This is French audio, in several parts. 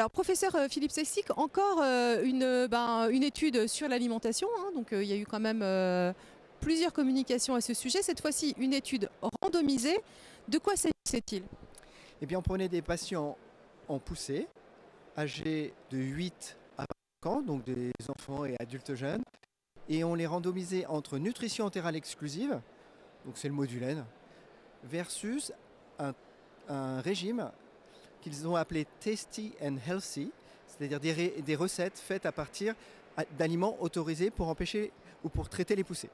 Alors professeur Philippe Seksik, encore une étude sur l'alimentation, hein, donc il y a eu quand même plusieurs communications à ce sujet, cette fois-ci une étude randomisée. De quoi s'agissait-il? Eh bien on prenait des patients en poussée, âgés de 8 à 25 ans, donc des enfants et adultes jeunes, et on les randomisait entre nutrition entérale exclusive, donc c'est le Modulen, versus un régime qu'ils ont appelé Tasty and Healthy, c'est-à-dire des recettes faites à partir d'aliments autorisés pour empêcher ou pour traiter les poussées.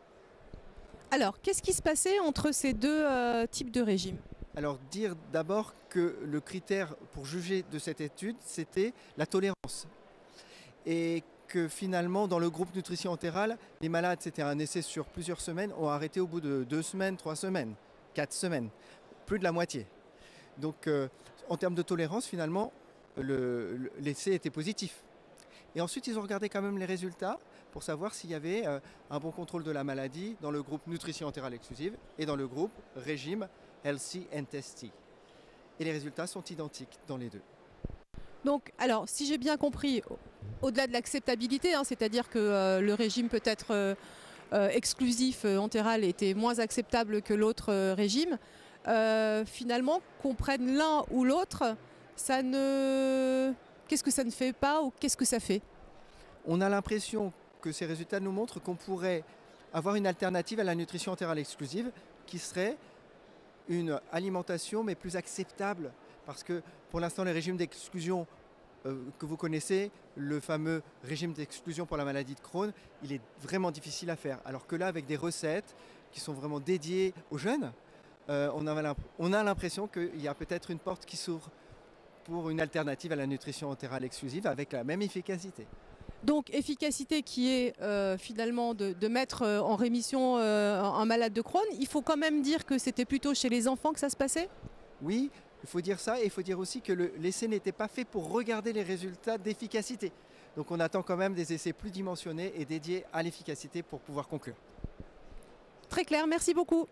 Alors, qu'est-ce qui se passait entre ces deux types de régimes? Alors, dire d'abord que le critère pour juger de cette étude, c'était la tolérance. Et que finalement, dans le groupe nutrition entérale, les malades, c'était un essai sur plusieurs semaines, ont arrêté au bout de 2 semaines, 3 semaines, 4 semaines, plus de la moitié. Donc, en termes de tolérance, finalement, l'essai était positif. Et ensuite, ils ont regardé quand même les résultats pour savoir s'il y avait un bon contrôle de la maladie dans le groupe nutrition entérale exclusive et dans le groupe régime Healthy and Tasty. Et les résultats sont identiques dans les deux. Donc, alors, si j'ai bien compris, au-delà de l'acceptabilité, hein, c'est-à-dire que le régime peut être exclusif entéral était moins acceptable que l'autre régime, finalement, qu'on prenne l'un ou l'autre, ça ne... Qu'est-ce que ça ne fait pas ou qu'est-ce que ça fait? On a l'impression que ces résultats nous montrent qu'on pourrait avoir une alternative à la nutrition entérale exclusive qui serait une alimentation mais plus acceptable, parce que pour l'instant les régimes d'exclusion que vous connaissez, le fameux régime d'exclusion pour la maladie de Crohn, il est vraiment difficile à faire, alors que là avec des recettes qui sont vraiment dédiées aux jeunes, on a l'impression qu'il y a peut-être une porte qui s'ouvre pour une alternative à la nutrition entérale exclusive avec la même efficacité. Donc efficacité qui est finalement de mettre en rémission un malade de Crohn. Il faut quand même dire que c'était plutôt chez les enfants que ça se passait? Oui, il faut dire ça, et il faut dire aussi que l'essai n'était pas fait pour regarder les résultats d'efficacité. Donc on attend quand même des essais plus dimensionnés et dédiés à l'efficacité pour pouvoir conclure. Très clair, merci beaucoup.